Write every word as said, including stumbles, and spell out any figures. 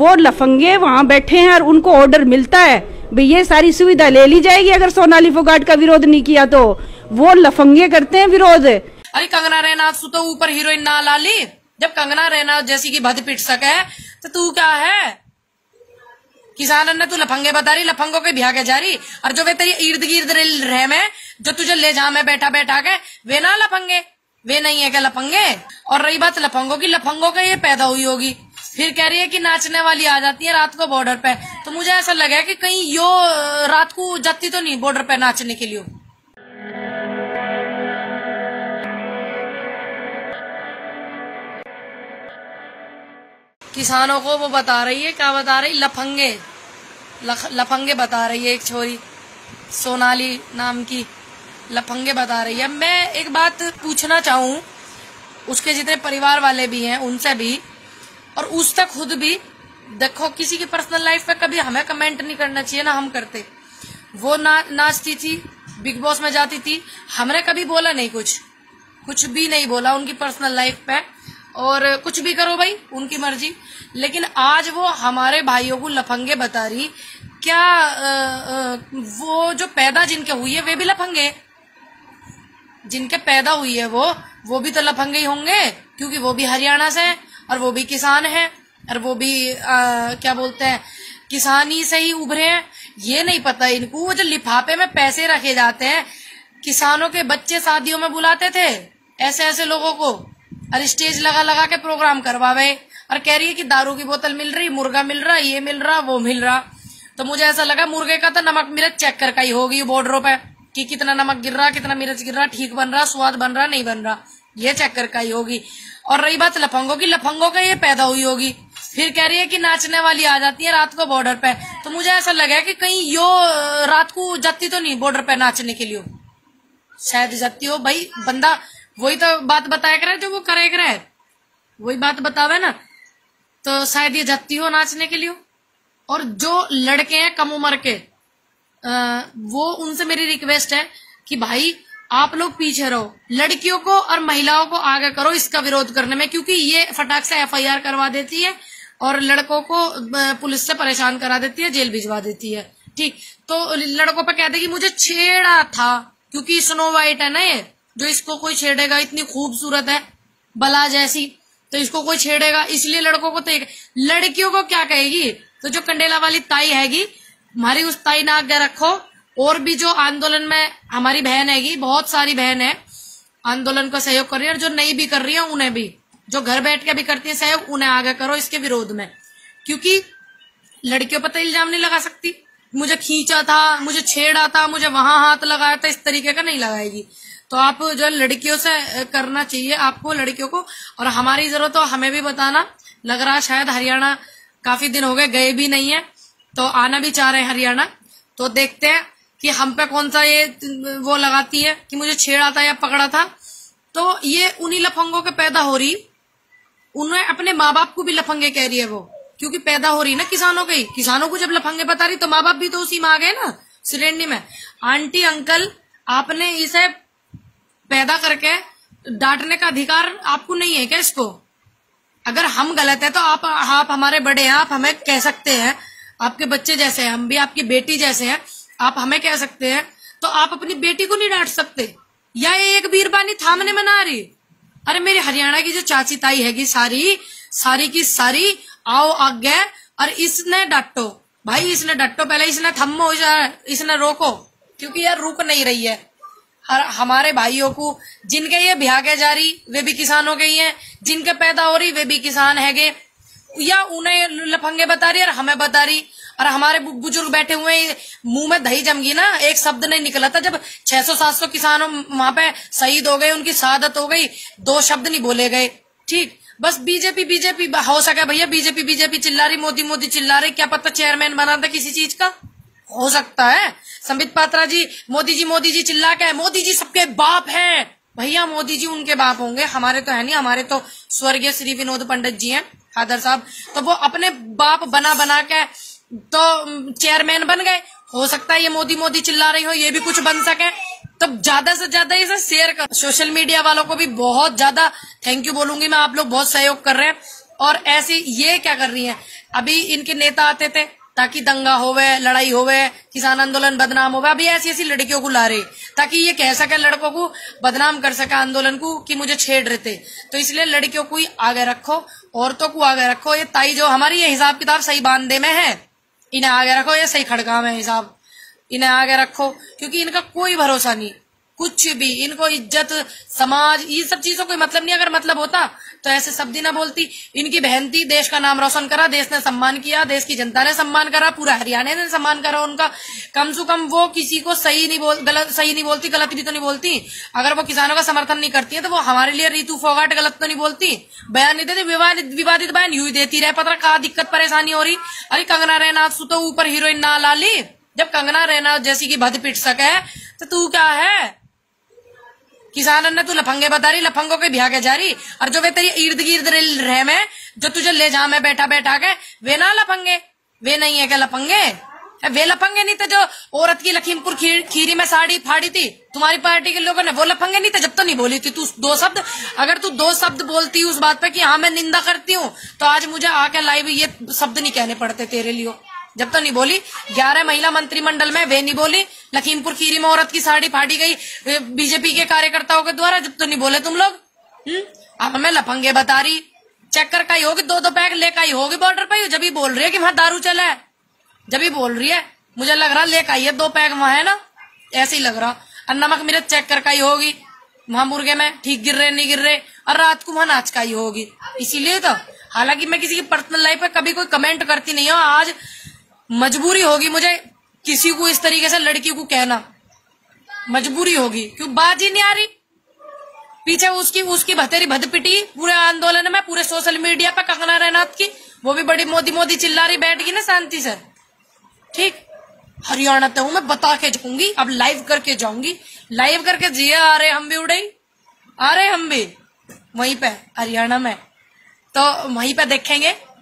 वो लफंगे वहाँ बैठे हैं और उनको ऑर्डर मिलता है भाई ये सारी सुविधा ले ली जाएगी अगर सोनाली फोगाट का विरोध नहीं किया तो। वो लफंगे करते हैं विरोध। अरे कंगना रनौत से तो ऊपर हीरोइन ना लाली, जब कंगना रनौत जैसी की भद पिट सके तो तू क्या है? किसान ने तू लफंगे बता रही, लफंगों के भ्यागे जा रही, और जो वे तेरी इर्द गिर्द रह में जो तुझे ले जा में बैठा बैठा के वे ना लफंगे, वे नहीं है क्या लफंगे? और रही बात लफंगों की, लफंगों का ये पैदा हुई होगी, फिर कह रही है कि नाचने वाली आ जाती है रात को बॉर्डर पे, तो मुझे ऐसा लगा कि कहीं यो रात को जाती तो नहीं बॉर्डर पे नाचने के लिए। किसानों को वो बता रही है, क्या बता रही? लफंगे, लख, लफंगे बता रही है एक छोरी सोनाली नाम की, लफंगे बता रही है। मैं एक बात पूछना चाहूँ उसके जितने परिवार वाले भी हैं उनसे भी, और उस तक खुद भी देखो, किसी की पर्सनल लाइफ पे कभी हमें कमेंट नहीं करना चाहिए ना हम करते। वो ना नाचती थी, बिग बॉस में जाती थी, हमने कभी बोला नहीं, कुछ कुछ भी नहीं बोला उनकी पर्सनल लाइफ पे, और कुछ भी करो भाई उनकी मर्जी। लेकिन आज वो हमारे भाइयों को लफंगे बता रही, क्या आ, आ, वो जो पैदा जिनके हुई है वे भी लफंगे, जिनके पैदा हुई है वो वो भी तो लफंगे ही होंगे, क्योंकि वो भी हरियाणा से हैं और वो भी किसान हैं और वो भी आ, क्या बोलते हैं किसानी से ही उभरे हैं। ये नहीं पता इनको, वो जो लिफाफे में पैसे रखे जाते हैं, किसानों के बच्चे शादियों में बुलाते थे ऐसे ऐसे लोगों को, और स्टेज लगा लगा के प्रोग्राम करवावे, और कह रही है कि दारू की बोतल मिल रही, मुर्गा मिल रहा, ये मिल रहा, वो मिल रहा। तो मुझे ऐसा लगा मुर्गे का तो नमक मिर्च चेक कर ही होगी बॉर्डरों पे कि कितना नमक गिर रहा, कितना मिर्च गिर रहा, ठीक बन रहा, स्वाद बन रहा, नहीं बन रहा, ये चेक कर ही होगी। और रही बात लफंगों की, लफंगों का ये पैदा हुई होगी, फिर कह रही है कि नाचने वाली आ जाती है रात को बॉर्डर पे, तो मुझे ऐसा लगा कि कहीं यो रात को जाती तो नहीं बॉर्डर पे नाचने के लिए, शायद जाती हो भाई। बंदा वही तो बात बताया करे जो वो करे करे, वही बात बतावे ना, तो शायद ये जाती हो नाचने के लिए। और जो लड़के हैं कम उम्र के आ, वो उनसे मेरी रिक्वेस्ट है कि भाई आप लोग पीछे रहो, लड़कियों को और महिलाओं को आगे करो इसका विरोध करने में, क्योंकि ये फटाक से एफ आई आर करवा देती है और लड़कों को पुलिस से परेशान करा देती है, जेल भिजवा देती है। ठीक, तो लड़कों पर कहते कि मुझे छेड़ा था, क्योंकि स्नो वाइट है ना ये, जो इसको कोई छेड़ेगा, इतनी खूबसूरत है बला जैसी, तो इसको कोई छेड़ेगा, इसलिए लड़कों को तो एक, लड़कियों को क्या कहेगी? तो जो कंडेला वाली ताई हैगी हमारी, उस ताई ना आगे रखो। और भी जो आंदोलन में हमारी बहन हैगी, बहुत सारी बहन है आंदोलन को सहयोग कर रही है, और जो नहीं भी कर रही है उन्हें भी, जो घर बैठ के भी करती है सहयोग, उन्हें आगे करो इसके विरोध में, क्योंकि लड़कियों पर तो इल्जाम नहीं लगा सकती। मुझे खींचा था, मुझे छेड़ा था, मुझे वहां हाथ लगाया था, इस तरीके का नहीं लगाएगी। तो आप जो लड़कियों से करना चाहिए आपको, लड़कियों को, और हमारी जरूरत हो हमें भी बताना। लग रहा शायद हरियाणा काफी दिन हो गए गए भी नहीं है, तो आना भी चाह रहे हैं हरियाणा, तो देखते हैं कि हम पे कौन सा ये वो लगाती है कि मुझे छेड़ा था या पकड़ा था। तो ये उन्हीं लफंगों के पैदा हो रही, उन्हें अपने माँ बाप को भी लफंगे कह रही है वो, क्योंकि पैदा हो रही ना किसानों के, किसानों को जब लफंगे बता रही तो माँ बाप भी तो उसी में आ गए ना श्रेणी में। आंटी अंकल, आपने इसे पैदा करके डांटने का अधिकार आपको नहीं है क्या इसको? अगर हम गलत है तो आप आप हमारे बड़े हैं, आप हमें कह सकते हैं, आपके बच्चे जैसे हैं हम भी, आपकी बेटी जैसे हैं, आप हमें कह सकते हैं, तो आप अपनी बेटी को नहीं डांट सकते? या ये एक बीरबानी थामने में ना आ रही? अरे मेरी हरियाणा की जो चाची ताई हैगी सारी सारी की सारी आओ आगे, और इसने डांटो भाई, इसने डांटो पहले, इसने थम्मो, इसने रोको, क्योंकि यार रुक नहीं रही है। हमारे भाइयों को जिनके ये भ्यागे जा रही वे भी किसानों के ही हैं, जिनके पैदा हो रही वे भी किसान हैगे, या उन्हें लफंगे बता रही और हमें बता रही। और हमारे बुजुर्ग बैठे हुए मुंह में दही जम गई ना, एक शब्द नहीं निकला था जब छह सौ सात सौ किसानों वहां पे शहीद हो गए, उनकी शहादत हो गई, दो शब्द नहीं बोले गए। ठीक, बस बीजेपी बीजेपी हो सके भैया, बीजेपी बीजेपी चिल्ला रही, मोदी मोदी चिल्ला रही, क्या पता चेयरमैन बना था किसी चीज का, हो सकता है। संबित पात्रा जी मोदी जी मोदी जी चिल्ला के, मोदी जी सबके बाप हैं भैया, मोदी जी उनके बाप होंगे, हमारे तो है नहीं, हमारे तो स्वर्गीय श्री विनोद पंडित जी हैं फादर साहब, तो वो अपने बाप बना बना के तो चेयरमैन बन गए। हो सकता है ये मोदी मोदी चिल्ला रही हो, ये भी कुछ बन सके। तो ज्यादा से ज्यादा इसे शेयर कर, सोशल मीडिया वालों को भी बहुत ज्यादा थैंक यू बोलूंगी मैं, आप लोग बहुत सहयोग कर रहे हैं। और ऐसी ये क्या कर रही हैं। अभी इनके नेता आते थे ताकि दंगा होवे, लड़ाई होवे, किसान आंदोलन बदनाम होवे। अभी ऐसी ऐसी लड़कियों को ला रहे ताकि ये कह सके, लड़कों को बदनाम कर सके आंदोलन को कि मुझे छेड़ रहे थे। तो इसलिए लड़कियों को ही आगे रखो, औरतों को आगे रखो। ये ताई जो हमारी ये हिसाब किताब सही बांधे में है, इन्हें आगे रखो। ये सही खड़काम है हिसाब, इन्हें आगे रखो क्योंकि इनका कोई भरोसा नहीं, कुछ भी। इनको इज्जत, समाज, ये सब चीजों कोई मतलब नहीं। अगर मतलब होता तो ऐसे शब्द ना बोलती। इनकी बहन थी, देश का नाम रोशन करा, देश ने सम्मान किया, देश की जनता ने सम्मान करा, पूरा हरियाणा ने सम्मान करा उनका। कम से कम वो किसी को सही नहीं बोल गलत सही नहीं बोलती, गलत भी तो नहीं बोलती। अगर वो किसानों का समर्थन नहीं करती है तो वो हमारे लिए रितु फोगाट गलत तो नहीं बोलती, बयान नहीं देती। विवादित विवादित बयान यूं ही देती रहे, पता कहा दिक्कत परेशानी हो रही। अरे कंगना रैनाउत सु तो ऊपर हीरोइन ना ला ली, जब कंगना रैनाउत जैसी की भद पिट सके तो तू क्या है। किसान ने तू लफंगे बता रही, लफंगों के भ्यागे जा रही। और जो वे तेरी इर्द गिर्द रह में जो तुझे ले जा में बैठा बैठा के, वे ना लफंगे, वे नहीं है क्या लफंगे? वे लफंगे नहीं थे जो औरत की लखीमपुर खीर, खीरी में साड़ी फाड़ी थी तुम्हारी पार्टी के लोगों ने, वो लफंगे नहीं थे जब तो नहीं बोली थी तू दो शब्द। अगर तू दो शब्द बोलती उस बात पे कि हाँ मैं निंदा करती हूँ तो आज मुझे आके लाइव ये शब्द नहीं कहने पड़ते तेरे लिए। जब तो नहीं बोली। ग्यारह महिला मंत्रिमंडल में वे नहीं बोली। लखीमपुर खीरी में औरत की साड़ी फाड़ी गई बीजेपी के कार्यकर्ताओं के द्वारा, जब तो नहीं बोले तुम लोग। अब हमें लफंगे बता रही, चेक कर का ही होगी, दो दो पैक लेकर आई होगी बॉर्डर पे। जब भी बोल रही है कि वहां दारू चला है, जब भी बोल रही है मुझे लग रहा लेकर आई है दो पैक वहां, है ना, ऐसे ही लग रहा। और नमक मिर्च चेक कर का ही होगी वहां, मुर्गे में ठीक गिर रहे नहीं गिर रहे, और रात को वहां नाच का ही होगी। इसीलिए तो, हालांकि मैं किसी की पर्सनल लाइफ पे कभी कोई कमेंट करती नहीं हूँ, आज मजबूरी होगी मुझे किसी को इस तरीके से लड़की को कहना, मजबूरी होगी क्यों बात ही नहीं आ रही। पीछे उसकी उसकी भतेरी भदपिटी पूरे आंदोलन में, पूरे सोशल मीडिया पर कंगना रनौत की, वो भी बड़ी मोदी मोदी चिल्ला रही बैठ गई ना शांति से। ठीक, हरियाणा तो हूं मैं, बता के जाऊंगी, अब लाइव करके जाऊंगी, लाइव करके जिया आ रहे हम भी, उड़ाई आ रहे हम भी वहीं पे हरियाणा में, तो वहीं पे देखेंगे